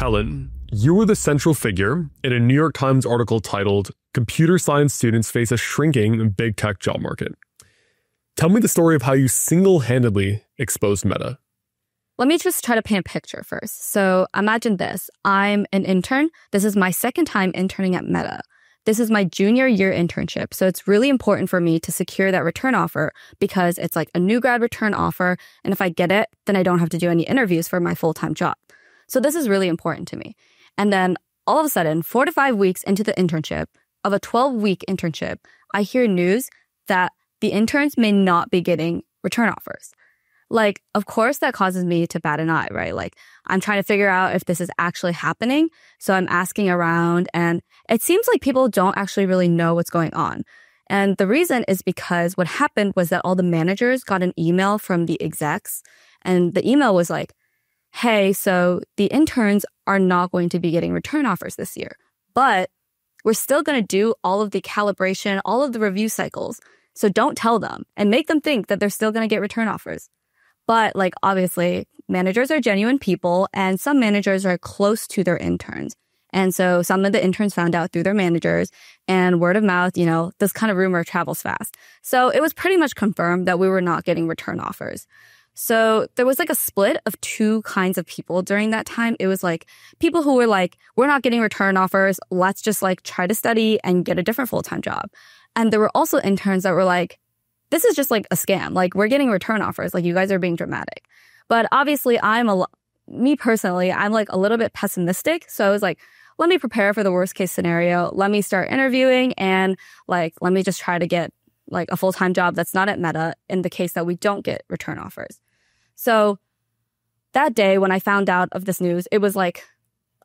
Helen, you were the central figure in a New York Times article titled "Computer Science Students Face a Shrinking Big Tech Job Market." Tell me the story of how you single-handedly exposed Meta. Let me just try to paint a picture first. So imagine this. I'm an intern. This is my second time interning at Meta. This is my junior year internship. So it's really important for me to secure that return offer because it's like a new grad return offer. And if I get it, then I don't have to do any interviews for my full-time job. So this is really important to me. And then all of a sudden, 4 to 5 weeks into the internship, of a 12-week internship, I hear news that the interns may not be getting return offers. Like, of course, that causes me to bat an eye, right? Like, I'm trying to figure out if this is actually happening. So I'm asking around, and it seems like people don't actually really know what's going on. And the reason is because what happened was that all the managers got an email from the execs, and the email was like, hey, so the interns are not going to be getting return offers this year, but we're still going to do all of the calibration, all of the review cycles. So don't tell them and make them think that they're still going to get return offers. But like, obviously, managers are genuine people, and some managers are close to their interns. And so some of the interns found out through their managers, and word of mouth, you know, this kind of rumor travels fast. So it was pretty much confirmed that we were not getting return offers. So there was like a split of two kinds of people during that time. It was like people who were like, we're not getting return offers. Let's just like try to study and get a different full-time job. And there were also interns that were like, this is just like a scam. Like, we're getting return offers. Like, you guys are being dramatic. But obviously, me personally, I'm like a little bit pessimistic. So I was like, let me prepare for the worst case scenario. Let me start interviewing, and like, let me just try to get like a full-time job that's not at Meta in the case that we don't get return offers. So that day when I found out of this news, it was like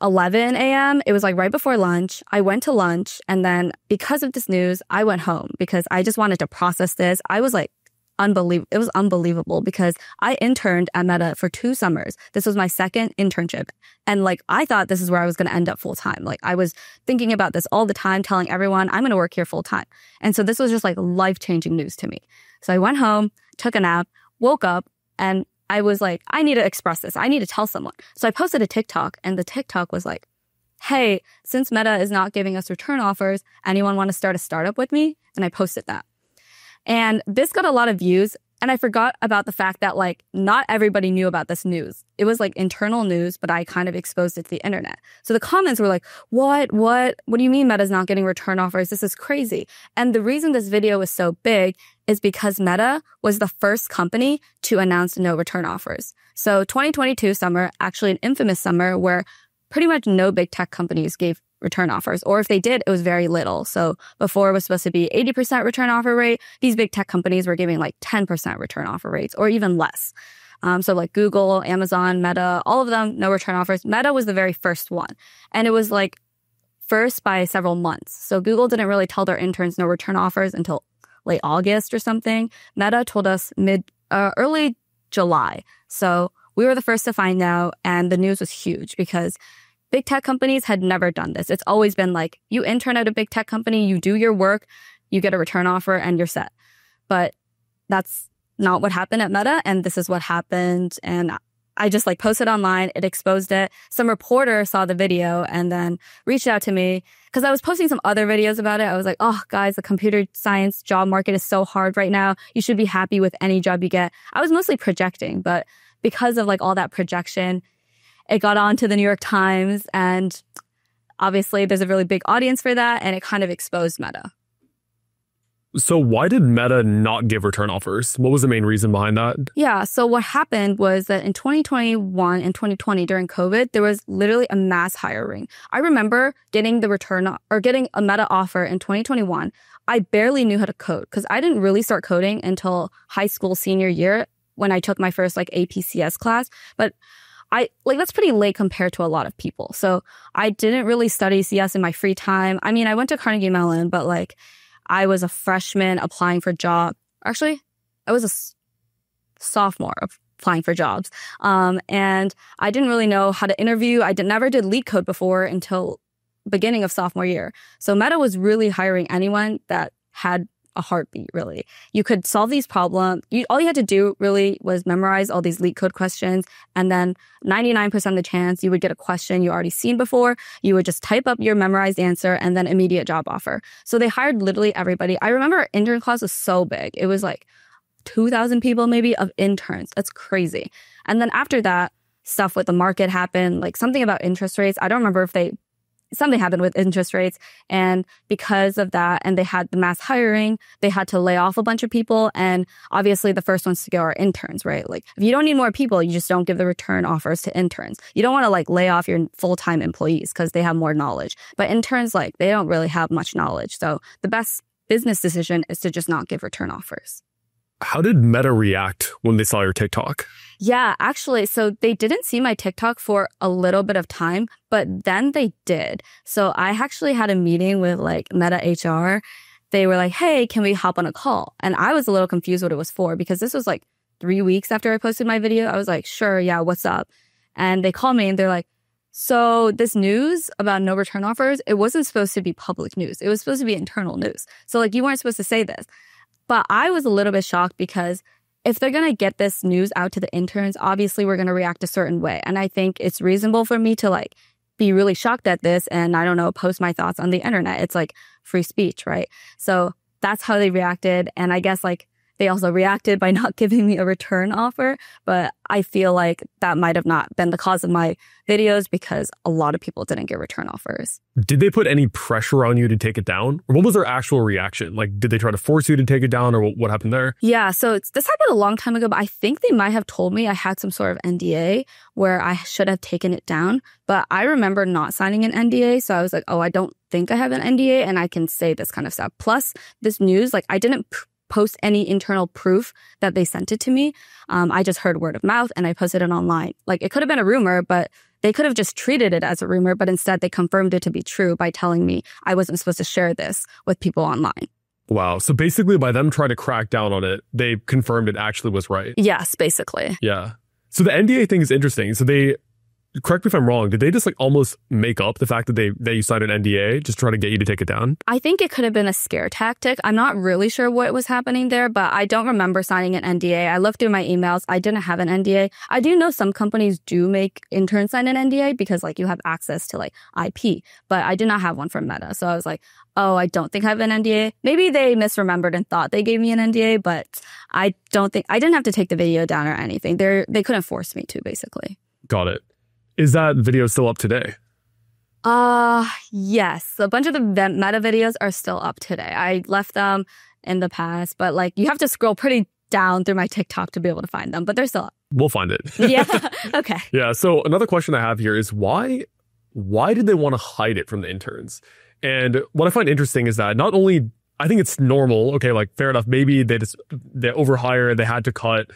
11 a.m. It was like right before lunch. I went to lunch, and then because of this news, I went home because I just wanted to process this. I was like, it was unbelievable because I interned at Meta for 2 summers. This was my second internship. And like, I thought this is where I was going to end up full time. Like, I was thinking about this all the time, telling everyone I'm going to work here full time. And so this was just like life-changing news to me. So I went home, took a nap, woke up, and I was like, I need to express this. I need to tell someone. So I posted a TikTok, and the TikTok was like, hey, since Meta is not giving us return offers, anyone want to start a startup with me? And I posted that. And this got a lot of views. And I forgot about the fact that like not everybody knew about this news. It was like internal news, but I kind of exposed it to the internet. So the comments were like, what do you mean Meta's not getting return offers? This is crazy. And the reason this video was so big is because Meta was the first company to announce no return offers. So 2022 summer, actually an infamous summer where pretty much no big tech companies gave return offers, or if they did, it was very little. So before it was supposed to be 80% return offer rate, these big tech companies were giving like 10% return offer rates or even less. So like Google, Amazon, Meta, all of them, no return offers. Meta was the very first one. And it was like first by several months. So Google didn't really tell their interns no return offers until late August or something. Meta told us early July. So we were the first to find out, and the news was huge because big tech companies had never done this. It's always been like, you intern at a big tech company, you do your work, you get a return offer, and you're set. But that's not what happened at Meta, and this is what happened. And I just like posted online, it exposed it. Some reporter saw the video and then reached out to me because I was posting some other videos about it. I was like, oh guys, the computer science job market is so hard right now. You should be happy with any job you get. I was mostly projecting, but because of like all that projection, it got on to the New York Times, and obviously there's a really big audience for that, and it kind of exposed Meta. So why did Meta not give return offers? What was the main reason behind that? Yeah, so what happened was that in 2021 and 2020 during COVID, there was literally a mass hiring. I remember getting the return or getting a Meta offer in 2021. I barely knew how to code because I didn't really start coding until high school senior year when I took my first like APCS class. But that's pretty late compared to a lot of people. So I didn't really study CS in my free time. I mean, I went to Carnegie Mellon, but like I was a freshman applying for jobs. Actually, I was a sophomore applying for jobs. And I didn't really know how to interview. I never did LeetCode before until beginning of sophomore year. So Meta was really hiring anyone that had a heartbeat, really. You could solve these problems. All you had to do, really, was memorize all these LeetCode questions. And then 99% of the chance you would get a question you already seen before. You would just type up your memorized answer and then immediate job offer. So they hired literally everybody. I remember our intern class was so big. It was like 2,000 people maybe of interns. That's crazy. And then after that, stuff with the market happened, like something about interest rates. I don't remember if they... Something happened with interest rates. And because of that, and they had the mass hiring, they had to lay off a bunch of people. And obviously the first ones to go are interns, right? Like if you don't need more people, you just don't give the return offers to interns. You don't want to like lay off your full-time employees because they have more knowledge. But interns, like they don't really have much knowledge. So the best business decision is to just not give return offers. How did Meta react when they saw your TikTok? Yeah, actually, so they didn't see my TikTok for a little bit of time, but then they did. So I actually had a meeting with like Meta HR. They were like, hey, can we hop on a call? And I was a little confused what it was for because this was like 3 weeks after I posted my video. I was like, sure, yeah, what's up? And they called me and they're like, so this news about no return offers, it wasn't supposed to be public news. It was supposed to be internal news. So like you weren't supposed to say this. But I was a little bit shocked because if they're going to get this news out to the interns, obviously we're going to react a certain way. And I think it's reasonable for me to like be really shocked at this and I don't know, post my thoughts on the internet. It's like free speech, right? So that's how they reacted. And I guess like they also reacted by not giving me a return offer. But I feel like that might have not been the cause of my videos because a lot of people didn't get return offers. Did they put any pressure on you to take it down? Or what was their actual reaction? Like, did they try to force you to take it down or what happened there? Yeah, so this happened a long time ago, but I think they might have told me I had some sort of NDA where I should have taken it down. But I remember not signing an NDA. So I was like, oh, I don't think I have an NDA and I can say this kind of stuff. Plus this news, like I didn't post any internal proof that they sent it to me. I just heard word of mouth and I posted it online. Like it could have been a rumor, but they could have just treated it as a rumor, but instead they confirmed it to be true by telling me I wasn't supposed to share this with people online. Wow. So basically by them trying to crack down on it, they confirmed it actually was right. Yes, basically. Yeah. So the NDA thing is interesting. So they, correct me if I'm wrong, did they just like almost make up the fact that you signed an NDA just trying to get you to take it down? I think it could have been a scare tactic. I'm not really sure what was happening there, but I don't remember signing an NDA. I looked through my emails. I didn't have an NDA. I do know some companies do make interns sign an NDA because like you have access to like IP, but I did not have one from Meta. So I was like, oh, I don't think I have an NDA. Maybe they misremembered and thought they gave me an NDA, but I didn't have to take the video down or anything. They couldn't force me to, basically. Got it. Is that video still up today? Yes. A bunch of the Meta videos are still up today. I left them in the past, but like you have to scroll pretty down through my TikTok to be able to find them, but they're still up. We'll find it. Yeah. Okay. Yeah. So another question I have here is why did they want to hide it from the interns? And what I find interesting is that not only I think it's normal, okay, like fair enough, maybe they overhired, they had to cut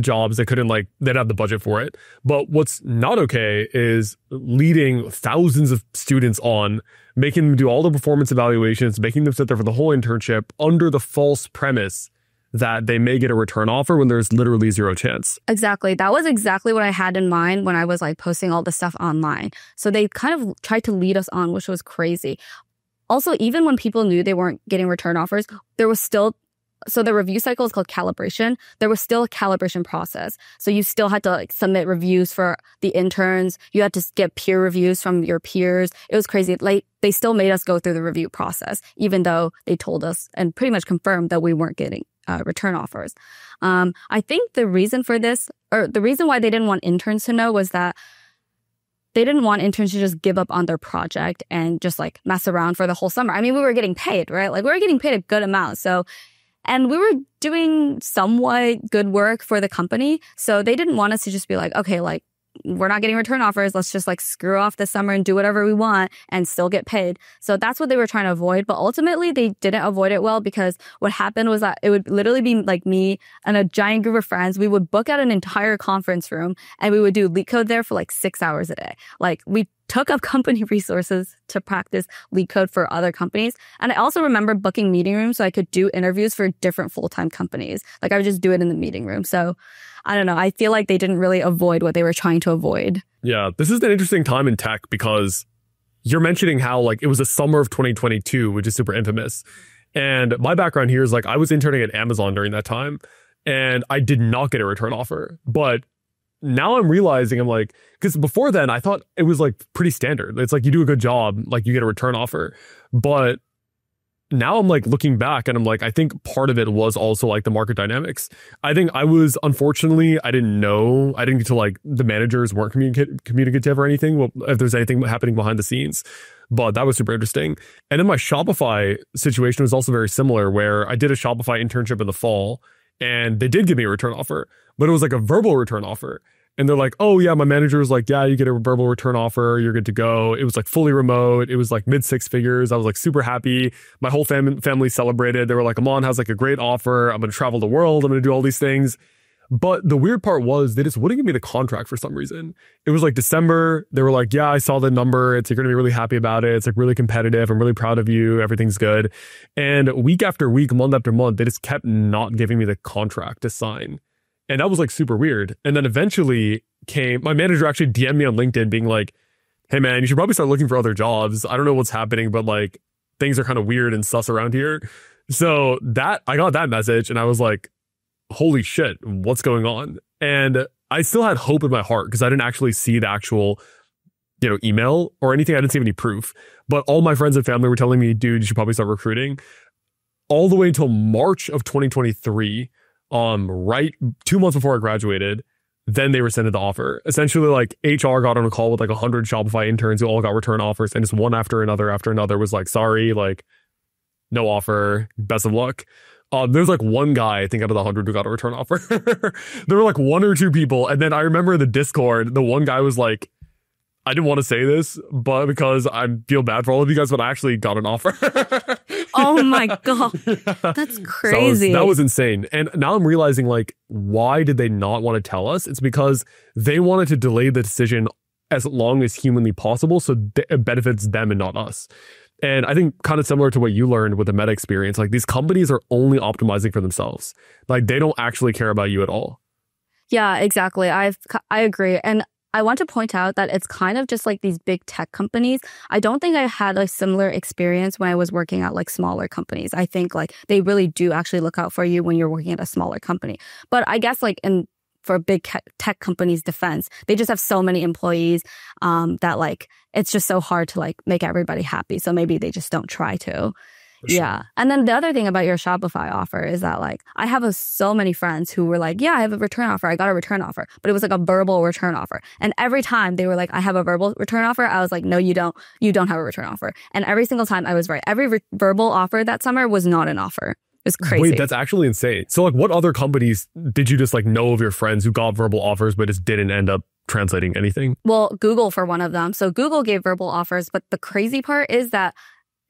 jobs, they couldn't like, they didn't have the budget for it. But what's not okay is leading thousands of students on, making them do all the performance evaluations, making them sit there for the whole internship under the false premise that they may get a return offer when there's literally zero chance. Exactly. That was exactly what I had in mind when I was like posting all this stuff online. So they kind of tried to lead us on, which was crazy. Also, even when people knew they weren't getting return offers, there was still... So the review cycle is called calibration. There was still a calibration process. So you still had to like submit reviews for the interns. You had to get peer reviews from your peers. It was crazy. Like they still made us go through the review process, even though they told us and pretty much confirmed that we weren't getting return offers. I think the reason for this, or the reason why they didn't want interns to know, was that they didn't want interns to just give up on their project and just like mess around for the whole summer. I mean, we were getting paid, right? Like we were getting paid a good amount. And we were doing somewhat good work for the company. So they didn't want us to just be like, okay, like we're not getting return offers. Let's just like screw off this summer and do whatever we want and still get paid. So that's what they were trying to avoid. But ultimately, they didn't avoid it well, because what happened was that it would literally be like me and a giant group of friends. We would book out an entire conference room and we would do LeetCode there for like 6 hours a day. Like we took up company resources to practice LeetCode for other companies. And I also remember booking meeting rooms so I could do interviews for different full-time companies. Like I would just do it in the meeting room. So I don't know. I feel like they didn't really avoid what they were trying to avoid. Yeah, this is an interesting time in tech because you're mentioning how like it was the summer of 2022, which is super infamous. And my background here is like I was interning at Amazon during that time and I did not get a return offer. But now I'm realizing I'm like, because before then I thought it was like pretty standard. It's like you do a good job, like you get a return offer. But now I'm like looking back and I'm like, I think part of it was also like the market dynamics. I think I was, unfortunately, I didn't know. I didn't get to like, the managers weren't communicative or anything. Well, if there's anything happening behind the scenes, but that was super interesting. And then my Shopify situation was also very similar where I did a Shopify internship in the fall and they did give me a return offer, but it was like a verbal return offer. And they're like, oh yeah, my manager was like, yeah, you get a verbal return offer. You're good to go. It was like fully remote. It was like mid-6 figures. I was like super happy. My whole family celebrated. They were like, Amon has like a great offer. I'm going to travel the world. I'm going to do all these things. But the weird part was they just wouldn't give me the contract for some reason. It was like December. They were like, yeah, I saw the number. It's like, you're going to be really happy about it. It's like really competitive. I'm really proud of you. Everything's good. And week after week, month after month, they just kept not giving me the contract to sign. And that was like super weird. And then eventually came, my manager actually DM'd me on LinkedIn being like, hey man, you should probably start looking for other jobs. I don't know what's happening, but like things are kind of weird and sus around here. So that, I got that message and I was like, holy shit, what's going on? And I still had hope in my heart because I didn't actually see the actual, you know, email or anything. I didn't see any proof, but all my friends and family were telling me, dude, you should probably start recruiting, all the way until March of 2023. Right 2 months before I graduated, then they rescinded the offer. Essentially, like HR got on a call with like 100 Shopify interns who all got return offers, and just one after another was like, sorry, like no offer, best of luck. There's like one guy, I think out of the 100 who got a return offer. There were like one or two people. And then I remember the Discord, the one guy was like, I didn't want to say this, but because I feel bad for all of you guys, but I actually got an offer. Oh my God. That's crazy. That was insane. And now I'm realizing like, why did they not want to tell us? It's because they wanted to delay the decision as long as humanly possible. So it benefits them and not us. And I think kind of similar to what you learned with the Meta experience, like these companies are only optimizing for themselves. Like they don't actually care about you at all. Yeah, exactly. I agree. And I want to point out that it's kind of just like these big tech companies. I don't think I had a similar experience when I was working at like smaller companies. I think like they really do actually look out for you when you're working at a smaller company. But I guess like for big tech companies' defense, they just have so many employees that like it's just so hard to like make everybody happy. So maybe they just don't try to. Sure. Yeah. And then the other thing about your Shopify offer is that like I have so many friends who were like, yeah, I have a return offer. I got a return offer, but it was like a verbal return offer. And every time they were like, I have a verbal return offer. I was like, no, you don't. You don't have a return offer. And every single time I was right. Every verbal offer that summer was not an offer. It was crazy. Wait, that's actually insane. So like what other companies did you just like know of your friends who got verbal offers, but just didn't end up translating anything? Well, Google for one of them. So Google gave verbal offers. But the crazy part is that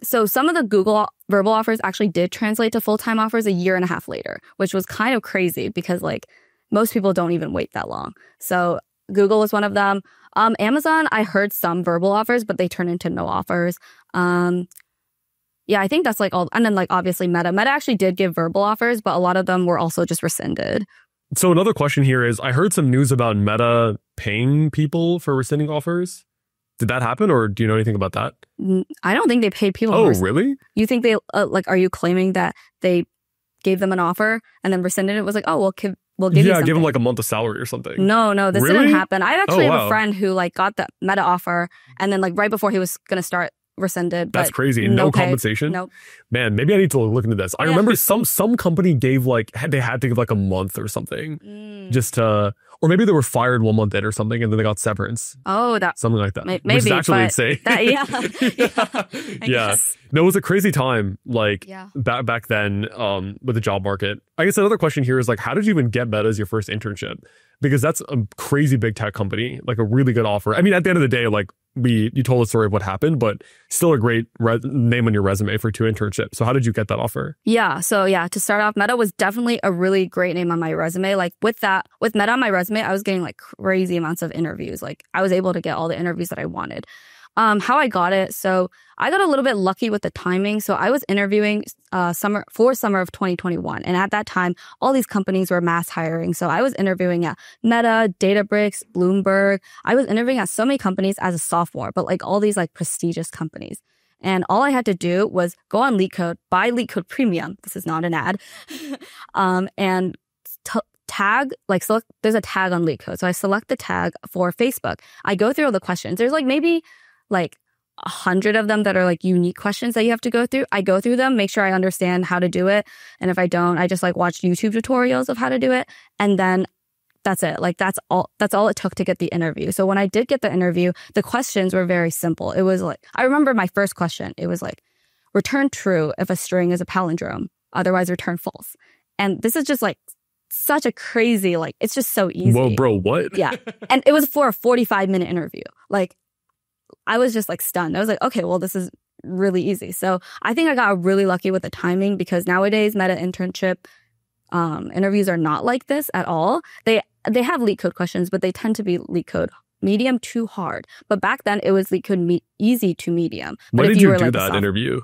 so some of the Google verbal offers actually did translate to full-time offers a year and a half later, which was kind of crazy because like most people don't even wait that long. So Google was one of them. Amazon, I heard some verbal offers, but they turned into no offers. Yeah, I think that's like all. And then like obviously Meta. Meta actually did give verbal offers, but a lot of them were also just rescinded. So another question here is, I heard some news about Meta paying people for rescinding offers. Did that happen, or do you know anything about that? I don't think they paid people. Oh, really? You think they like? Are you claiming that they gave them an offer and then rescinded it? It was like, oh, we'll give you something. Yeah, give them like a month of salary or something. No, this didn't happen. I actually have a friend who like got the Meta offer and then like right before he was gonna start, rescinded. That's crazy. No compensation. Nope. Man, maybe I need to look into this. I remember some company gave like they had to give like a month or something, just to. Or maybe they were fired 1 month in or something, and then they got severance. Oh, that something like that. Maybe, which is actually insane. No, it was a crazy time, like back then with the job market. I guess another question here is like, how did you even get Meta as your first internship? Because that's a crazy big tech company, like a really good offer. I mean, at the end of the day, like you told the story of what happened, but still a great name on your resume for 2 internships. So how did you get that offer? Yeah, so to start off, Meta was definitely a really great name on my resume. Like with Meta on my resume, I was getting like crazy amounts of interviews. Like I was able to get all the interviews that I wanted. How I got it. So I got a little bit lucky with the timing. So I was interviewing summer of 2021. And at that time, all these companies were mass hiring. So I was interviewing at Meta, Databricks, Bloomberg. I was interviewing at so many companies as a sophomore, but like all these like prestigious companies. And all I had to do was go on LeetCode, buy LeetCode Premium. This is not an ad. And tag, like select, there's a tag on LeetCode. So I select the tag for Facebook. I go through all the questions. There's like maybe like 100 of them that are like unique questions that you have to go through. I go through them, make sure I understand how to do it. And if I don't, I just like watch YouTube tutorials of how to do it. And then that's it. Like that's all it took to get the interview. So when I did get the interview, the questions were very simple. It was like, I remember my first question, it was like, return true if a string is a palindrome, otherwise return false. And this is just like such a crazy, like, it's just so easy. Whoa, bro, what? Yeah. And it was for a 45-minute interview. Like, I was just like stunned. I was like, okay, well, this is really easy. So I think I got really lucky with the timing, because nowadays Meta internship interviews are not like this at all. They have LeetCode questions, but they tend to be LeetCode medium to hard. But back then it was LeetCode easy to medium. But when did you do like, that interview?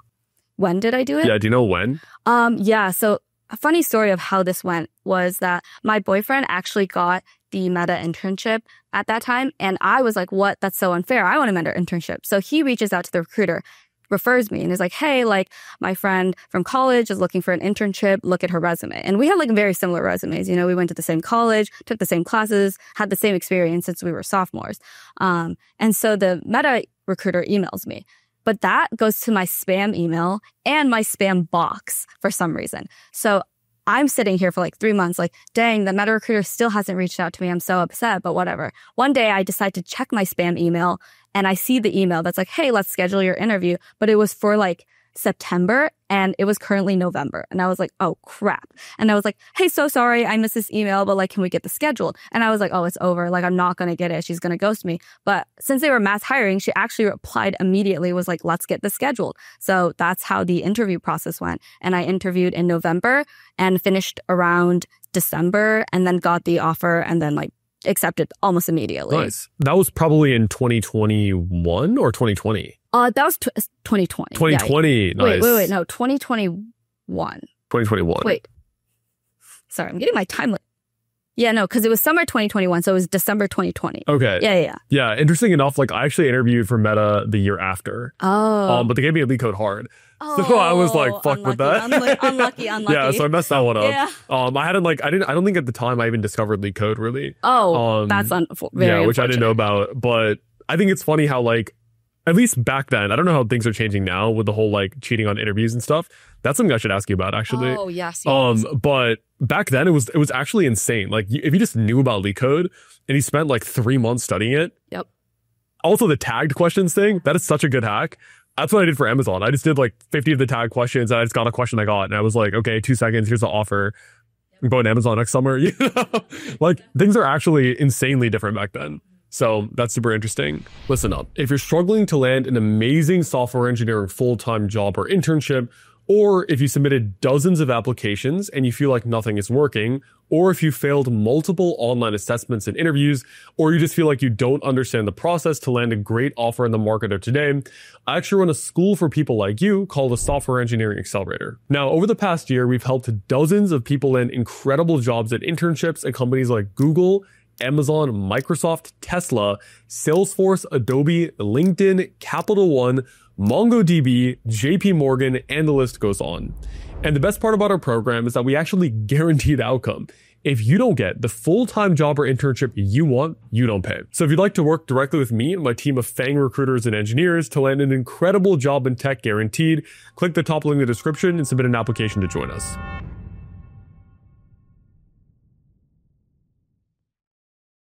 When did I do it? Yeah, do you know when? Yeah, so a funny story of how this went was that my boyfriend actually got the Meta internship at that time. And I was like, what? That's so unfair. I want a Meta internship. So he reaches out to the recruiter, refers me, and is like, hey, like my friend from college is looking for an internship. Look at her resume. And we had like very similar resumes. You know, we went to the same college, took the same classes, had the same experience since we were sophomores. And so the Meta recruiter emails me. But that goes to my spam email and my spam box for some reason. So I'm sitting here for like 3 months, like, dang, the Meta recruiter still hasn't reached out to me. I'm so upset, but whatever. One day I decide to check my spam email and I see the email that's like, hey, let's schedule your interview. But it was for like September and it was currently November. And I was like, oh, crap. And I was like, hey, so sorry, I missed this email, but like, can we get this scheduled? And I was like, oh, it's over. Like, I'm not going to get it. She's going to ghost me. But since they were mass hiring, she actually replied immediately, was like, let's get this scheduled. So that's how the interview process went. And I interviewed in November and finished around December and then got the offer and then like accepted almost immediately. Nice. That was probably in 2021 or 2020? That was 2020. 2020, yeah. Nice. Wait, no, 2021. 2021. Wait. Sorry, I'm getting my timeline. Yeah, no, because it was summer 2021, so it was December 2020. Okay. Yeah, interesting enough, like, I actually interviewed for Meta the year after. Oh. But they gave me a LeetCode hard. Oh, so I was like, fuck unlucky, with that. unlucky. Yeah, so I messed that one up. Yeah. I don't think at the time I even discovered LeetCode, really. Oh, that's very unfortunate. Yeah, which I didn't know about. But I think it's funny how, like, at least back then, I don't know how things are changing now with the whole like cheating on interviews and stuff. That's something I should ask you about, actually. Oh, yes. But back then it was actually insane. Like if you just knew about LeetCode and you spent like 3 months studying it. Yep. Also the tagged questions thing, that is such a good hack. That's what I did for Amazon. I just did like 50 of the tag questions and I just got a question I got and I was like, okay, 2 seconds, here's the offer. I'm going to Amazon next summer. You know? Like things are actually insanely different back then. So that's super interesting. Listen up, if you're struggling to land an amazing software engineering full-time job or internship, or if you submitted dozens of applications and you feel like nothing is working, or if you failed multiple online assessments and interviews, or you just feel like you don't understand the process to land a great offer in the market of today, I actually run a school for people like you called the Software Engineering Accelerator. Now, over the past year, we've helped dozens of people land incredible jobs at internships at companies like Google, Amazon, Microsoft, Tesla, Salesforce, Adobe, LinkedIn, Capital One, MongoDB, J.P. Morgan, and the list goes on. And the best part about our program is that we actually guarantee the outcome. If you don't get the full-time job or internship you want, you don't pay. So if you'd like to work directly with me and my team of FANG recruiters and engineers to land an incredible job in tech guaranteed, click the top link in the description and submit an application to join us.